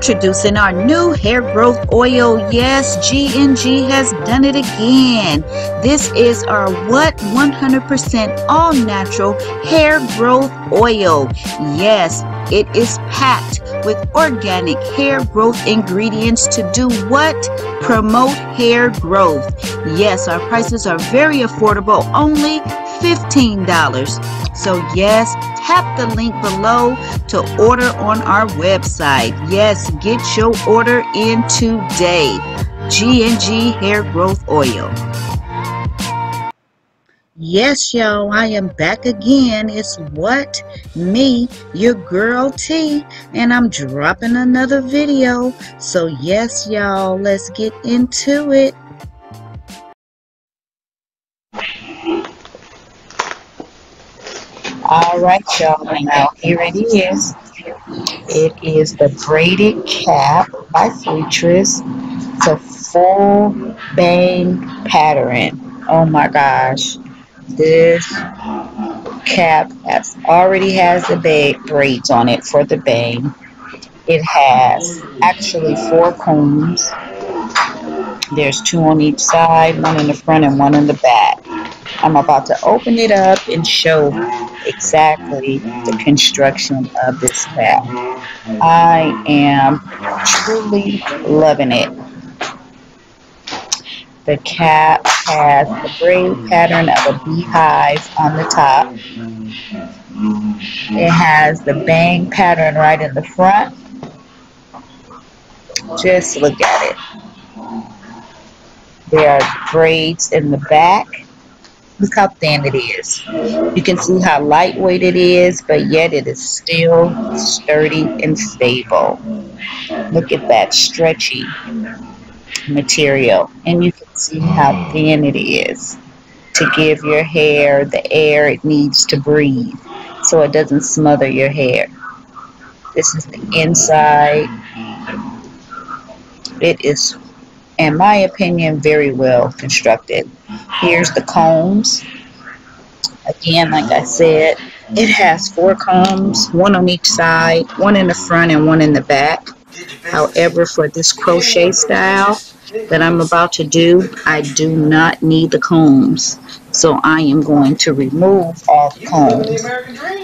Introducing our new hair growth oil. Yes, GNG has done it again. This is our 100% all natural hair growth oil. Yes, it is packed with organic hair growth ingredients to do what? Promote hair growth. Yes, our prices are very affordable, only $15. So yes, tap the link below to order on our website. Yes, get your order in today. GNG hair growth oil. Yes, y'all, I am back again. It's what? Me, your girl T, and I'm dropping another video. So yes, y'all, let's get into it. All right, y'all, now here it is. It is the braided cap by Futress. It's a full bang pattern. Oh my gosh. This cap already has the braids on it for the bang. It has actually 4 combs. There's 2 on each side, 1 in the front and 1 in the back. I'm about to open it up and show exactly the construction of this cap. I am truly loving it. The cap has the braid pattern of a beehive on the top. It has the bang pattern right in the front. Just look at it. There are braids in the back. Look how thin it is. You can see how lightweight it is, but yet it is still sturdy and stable. Look at that stretchy material, and you can see how thin it is to give your hair the air it needs to breathe so it doesn't smother your hair. This is the inside. It is, in my opinion, very well constructed. Here's the combs. Again, like I said, it has 4 combs, 1 on each side, 1 in the front and 1 in the back. However, for this crochet style that I'm about to do, I do not need the combs. So I am going to remove all the combs.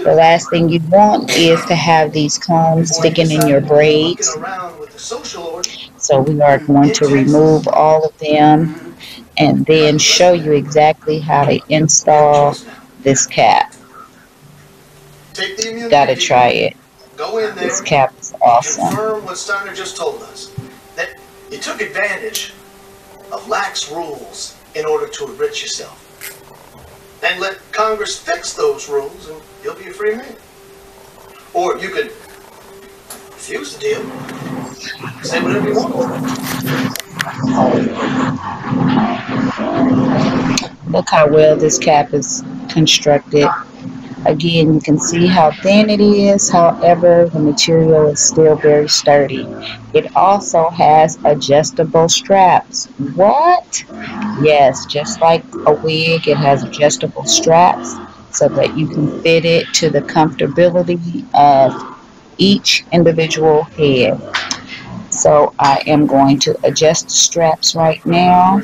The last thing you want is to have these combs sticking in your braids. So we are going to remove all of them and then show you exactly how to install this cap. Gotta try it. Go in there. This cap is awesome. Confirm what Steiner just told us, that you took advantage of lax rules in order to enrich yourself. And let Congress fix those rules and you'll be a free man. Or you could refuse the deal. Say whatever you want. Look how well this cap is constructed. Again, you can see how thin it is, however, the material is still very sturdy. It also has adjustable straps. What? Yes, just like a wig, it has adjustable straps so that you can fit it to the comfortability of each individual head. So I am going to adjust the straps right now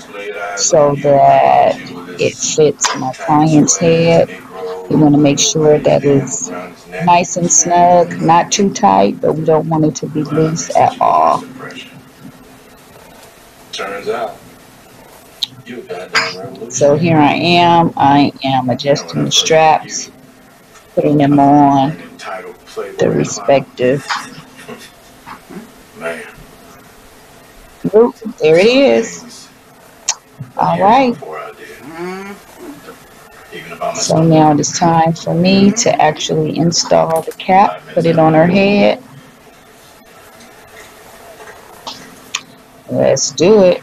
so that it fits my client's head. You want to make sure that it's nice and snug, not too tight, but we don't want it to be loose at all. Turns out, so here I am. I am adjusting the straps, putting them on the respective. Oop, there it is. All right. So now it is time for me to actually install the cap, put it on her head. Let's do it.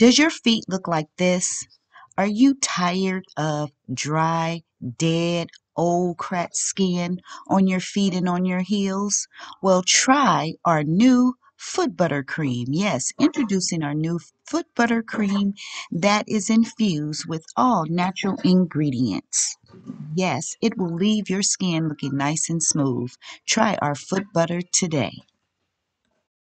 Does your feet look like this? Are you tired of dry, dead, old, cracked skin on your feet and on your heels? Well, try our new foot butter cream. Yes, introducing our new foot butter cream that is infused with all natural ingredients. Yes, it will leave your skin looking nice and smooth. Try our foot butter today.